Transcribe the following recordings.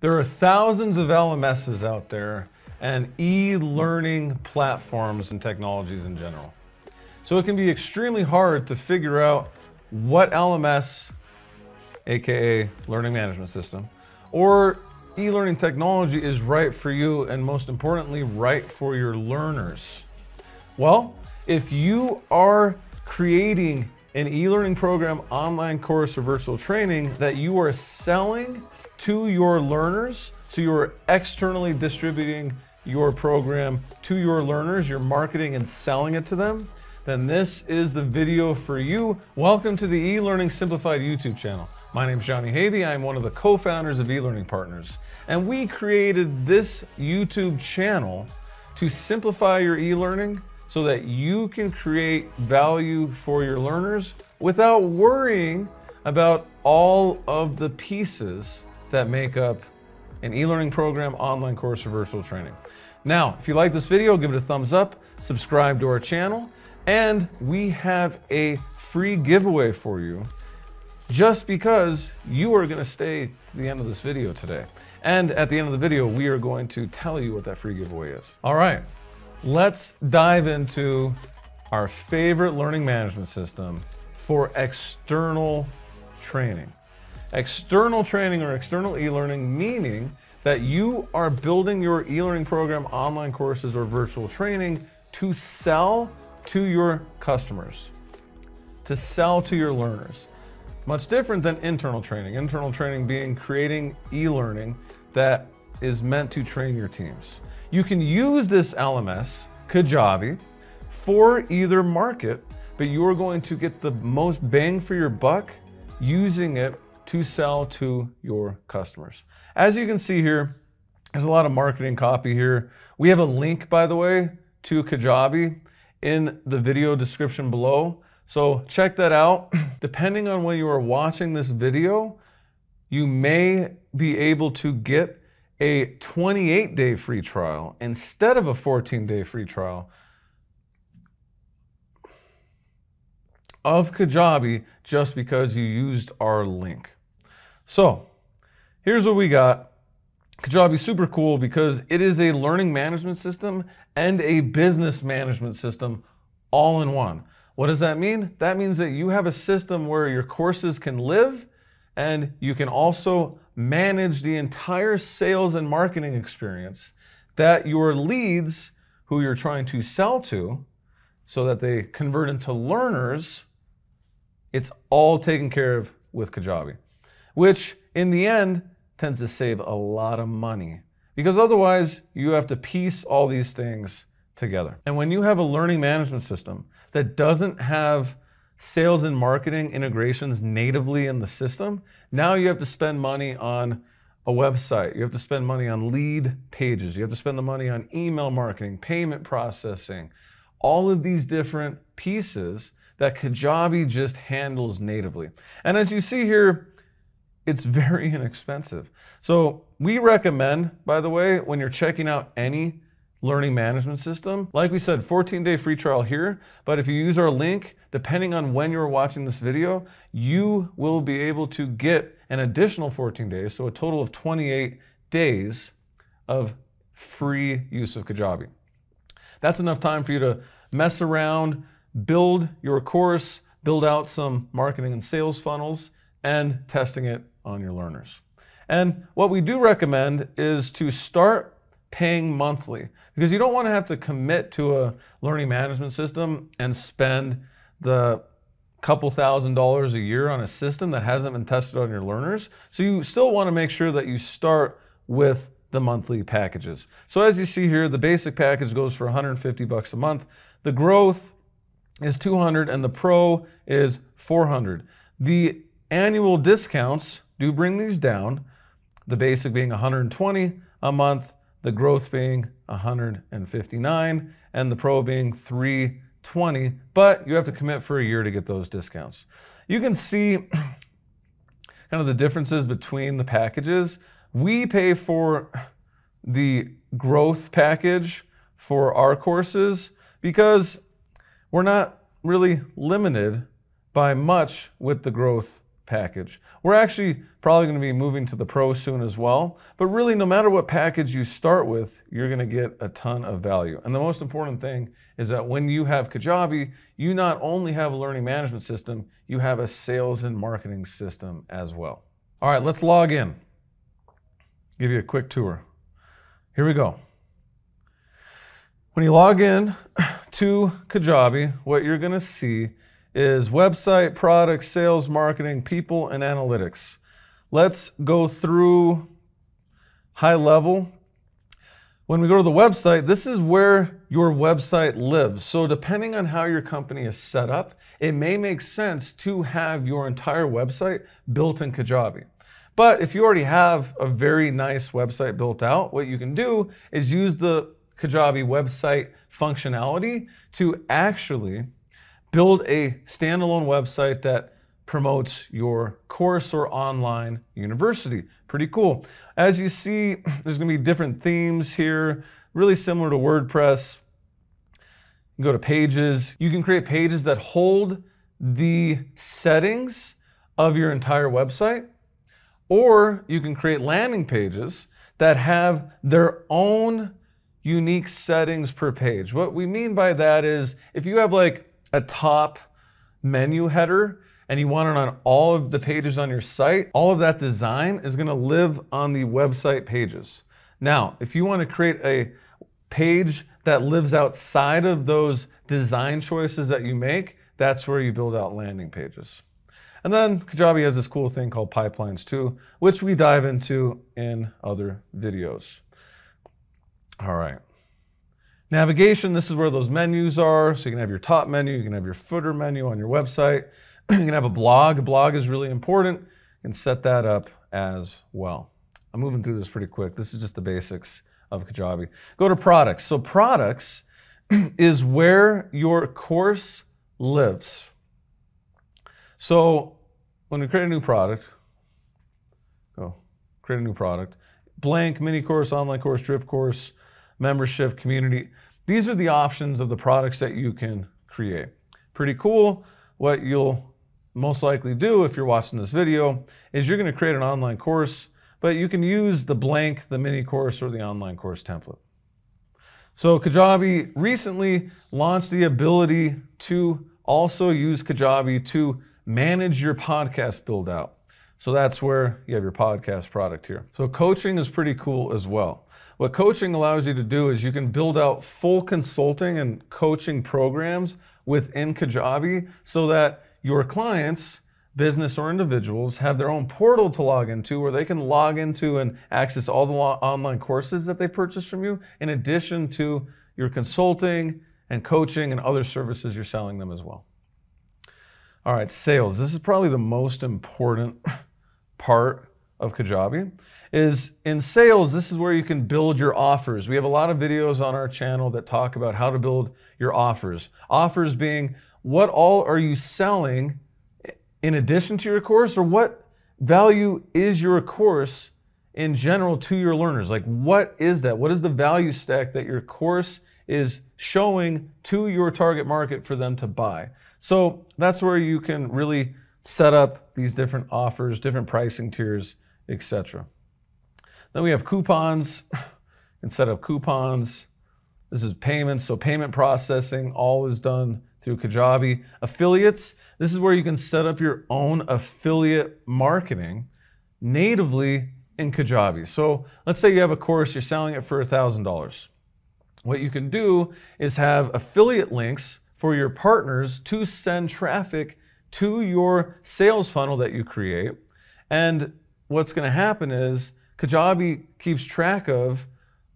There are thousands of LMSs out there and e-learning platforms and technologies in general. So it can be extremely hard to figure out what LMS, AKA learning management system, or e-learning technology is right for you and most importantly, right for your learners. Well, if you are creating an e-learning program, online course, or virtual training that you are selling to your learners, so you're externally distributing your program to your learners, you're marketing and selling it to them, then this is the video for you. Welcome to the eLearning Simplified YouTube channel. My name is Johnny Habe. I'm one of the co-founders of eLearning Partners, and we created this YouTube channel to simplify your e-learning so that you can create value for your learners without worrying about all of the pieces that make up an e-learning program, online course, or virtual training. Now, if you like this video, give it a thumbs up, subscribe to our channel, and we have a free giveaway for you just because you are gonna stay to the end of this video today. And at the end of the video, we are going to tell you what that free giveaway is. All right, let's dive into our favorite learning management system for external training. External training or external e-learning, meaning that you are building your e-learning program, online courses, or virtual training to sell to your customers, to sell to your learners. Much different than internal training. Internal training being creating e-learning that is meant to train your teams. You can use this LMS, Kajabi, for either market, but you're going to get the most bang for your buck using it to sell to your customers. As you can see here, there's a lot of marketing copy here. We have a link, by the way, to Kajabi in the video description below. So check that out. Depending on when you are watching this video, you may be able to get a 28-day free trial instead of a 14-day free trial of Kajabi just because you used our link. So here's what we got. Kajabi is super cool because it is a learning management system and a business management system all in one. What does that mean? That means that you have a system where your courses can live and you can also manage the entire sales and marketing experience that your leads, who you're trying to sell to, so that they convert into learners, it's all taken care of with Kajabi, which in the end tends to save a lot of money because otherwise you have to piece all these things together. And when you have a learning management system that doesn't have sales and marketing integrations natively in the system, now you have to spend money on a website, you have to spend money on lead pages, you have to spend the money on email marketing, payment processing, all of these different pieces that Kajabi just handles natively. And as you see here, it's very inexpensive. So we recommend, by the way, when you're checking out any learning management system, like we said, 14-day free trial here, but if you use our link, depending on when you're watching this video, you will be able to get an additional 14 days, so a total of 28 days of free use of Kajabi. That's enough time for you to mess around, build your course, build out some marketing and sales funnels, and testing it on your learners. And what we do recommend is to start paying monthly, because you don't want to have to commit to a learning management system and spend the couple $1,000s a year on a system that hasn't been tested on your learners. So you still want to make sure that you start with the monthly packages. So as you see here, the basic package goes for 150 bucks a month. The growth is 200 and the pro is 400. The annual discounts do bring these down, the basic being 120 a month, the growth being 159, and the pro being 320, but you have to commit for a year to get those discounts. You can see kind of the differences between the packages. We pay for the growth package for our courses because we're not really limited by much with the growth package. We're actually probably going to be moving to the Pro soon as well, but really no matter what package you start with, you're going to get a ton of value. And the most important thing is that when you have Kajabi, you not only have a learning management system, you have a sales and marketing system as well. All right, let's log in. Give you a quick tour. Here we go. When you log in to Kajabi, what you're going to see is website, product, sales, marketing, people, and analytics. Let's go through high level. When we go to the website, this is where your website lives. So depending on how your company is set up, it may make sense to have your entire website built in Kajabi. But if you already have a very nice website built out, what you can do is use the Kajabi website functionality to actually build a standalone website that promotes your course or online university. Pretty cool. As you see, there's going to be different themes here, really similar to WordPress. You can go to pages. You can create pages that hold the settings of your entire website, or you can create landing pages that have their own unique settings per page. What we mean by that is if you have like a top menu header and you want it on all of the pages on your site, all of that design is going to live on the website pages. Now, if you want to create a page that lives outside of those design choices that you make, that's where you build out landing pages. And then Kajabi has this cool thing called pipelines too, which we dive into in other videos. All right. Navigation, this is where those menus are. So you can have your top menu, you can have your footer menu on your website. You can have a blog. A blog is really important. You can set that up as well. I'm moving through this pretty quick. This is just the basics of Kajabi. Go to products. So products is where your course lives. So when we create a new product, blank, mini course, online course, drip course, membership, community. These are the options of the products that you can create. Pretty cool. What you'll most likely do if you're watching this video is you're going to create an online course, but you can use the blank, the mini course, or the online course template. So Kajabi recently launched the ability to also use Kajabi to manage your podcast build out. So that's where you have your podcast product here. So coaching is pretty cool as well. What coaching allows you to do is you can build out full consulting and coaching programs within Kajabi so that your clients, business or individuals, have their own portal to log into where they can log into and access all the online courses that they purchase from you, in addition to your consulting and coaching and other services you're selling them as well. All right, sales. This is probably the most important part of Kajabi. Is in sales, this is where you can build your offers. We have a lot of videos on our channel that talk about how to build your offers. Offers being, what all are you selling in addition to your course, or what value is your course in general to your learners? Like, what is that? What is the value stack that your course is showing to your target market for them to buy? So that's where you can really set up these different offers, different pricing tiers, etc. Then we have coupons. You can set up coupons. This is payments, so payment processing, all is done through Kajabi. Affiliates, this is where you can set up your own affiliate marketing natively in Kajabi. So let's say you have a course, you're selling it for $1,000. What you can do is have affiliate links for your partners to send traffic to your sales funnel that you create. And what's going to happen is Kajabi keeps track of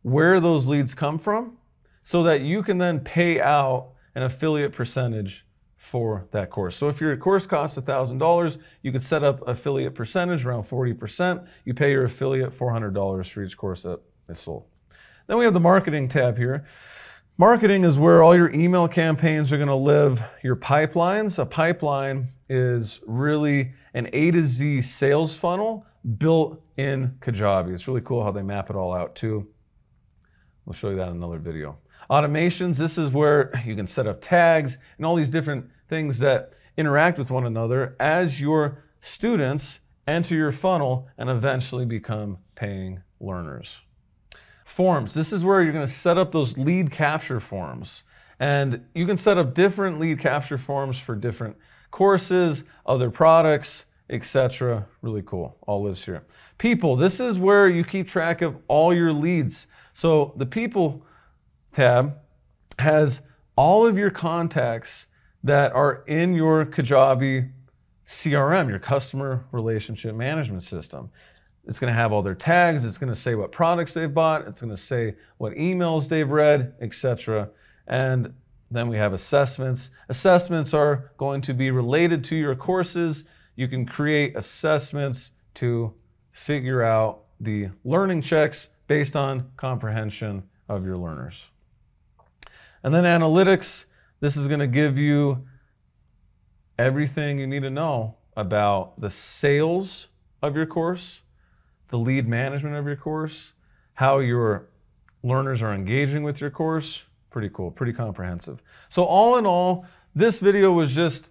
where those leads come from so that you can then pay out an affiliate percentage for that course. So if your course costs $1,000, you could set up affiliate percentage around 40%. You pay your affiliate $400 for each course that is sold. Then we have the marketing tab here. Marketing is where all your email campaigns are going to live, your pipelines. A pipeline is really an A to Z sales funnel built in Kajabi. It's really cool how they map it all out too. We'll show you that in another video. Automations, this is where you can set up tags and all these different things that interact with one another as your students enter your funnel and eventually become paying learners. Forms. This is where you're going to set up those lead capture forms. And you can set up different lead capture forms for different courses, other products, etc. Really cool. All lives here. People. This is where you keep track of all your leads. So the people tab has all of your contacts that are in your Kajabi CRM, your customer relationship management system. It's going to have all their tags. It's going to say what products they've bought. It's going to say what emails they've read, etc. And then we have assessments. Assessments are going to be related to your courses. You can create assessments to figure out the learning checks based on comprehension of your learners. And then analytics. This is going to give you everything you need to know about the sales of your course, the lead management of your course, how your learners are engaging with your course. Pretty cool, pretty comprehensive. So all in all, this video was just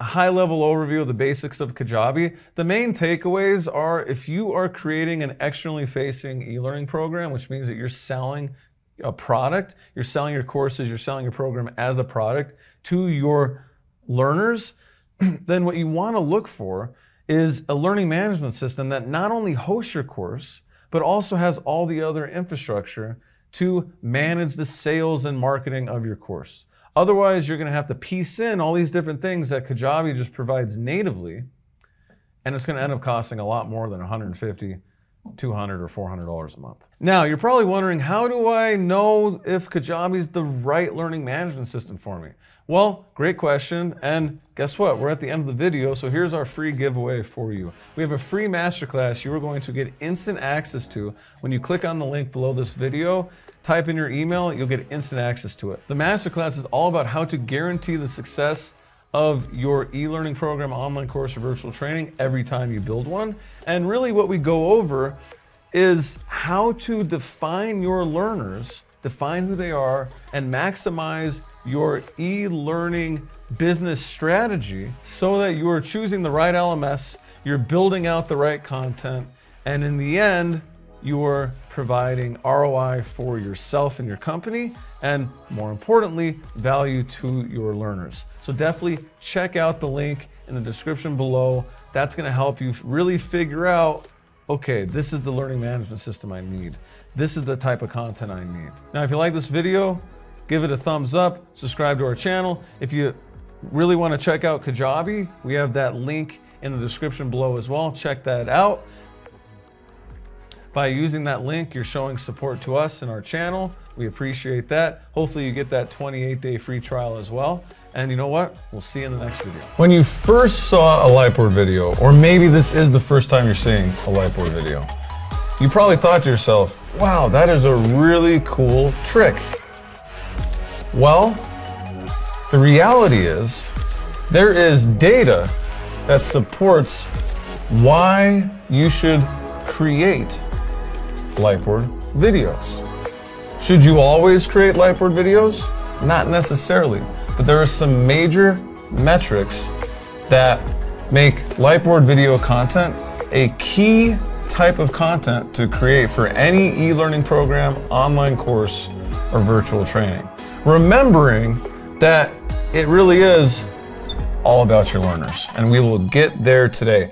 a high-level overview of the basics of Kajabi. The main takeaways are if you are creating an externally facing e-learning program, which means that you're selling a product, you're selling your courses, you're selling your program as a product to your learners, then what you want to look for is a learning management system that not only hosts your course, but also has all the other infrastructure to manage the sales and marketing of your course. Otherwise, you're going to have to piece in all these different things that Kajabi just provides natively, and it's going to end up costing a lot more than $150, $200, or $400 a month. Now, you're probably wondering, how do I know if Kajabi's the right learning management system for me? Well, great question, and guess what? We're at the end of the video, so here's our free giveaway for you. We have a free masterclass you are going to get instant access to. When you click on the link below this video, type in your email, you'll get instant access to it. The masterclass is all about how to guarantee the success of your e-learning program, online course, or virtual training every time you build one. And really what we go over is how to define your learners, define who they are, and maximize your e-learning business strategy so that you are choosing the right LMS, you're building out the right content, and in the end, you are providing ROI for yourself and your company, and more importantly, value to your learners. So definitely check out the link in the description below. That's going to help you really figure out, okay, this is the learning management system I need. This is the type of content I need. Now, if you like this video, give it a thumbs up, subscribe to our channel. If you really want to check out Kajabi, we have that link in the description below as well. Check that out. By using that link, you're showing support to us and our channel. We appreciate that. Hopefully you get that 28-day free trial as well. And you know what? We'll see you in the next video. When you first saw a Lightboard video, or maybe this is the first time you're seeing a Lightboard video, you probably thought to yourself, wow, that is a really cool trick. Well, the reality is there is data that supports why you should create Lightboard videos. Should you always create Lightboard videos? Not necessarily, but there are some major metrics that make Lightboard video content a key type of content to create for any e-learning program, online course, or virtual training. Remembering that it really is all about your learners, and we will get there today.